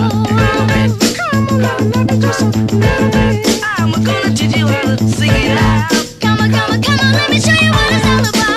I'm gonna teach you how to sing it out. Come on, come on, come on, let me show you what it's all about.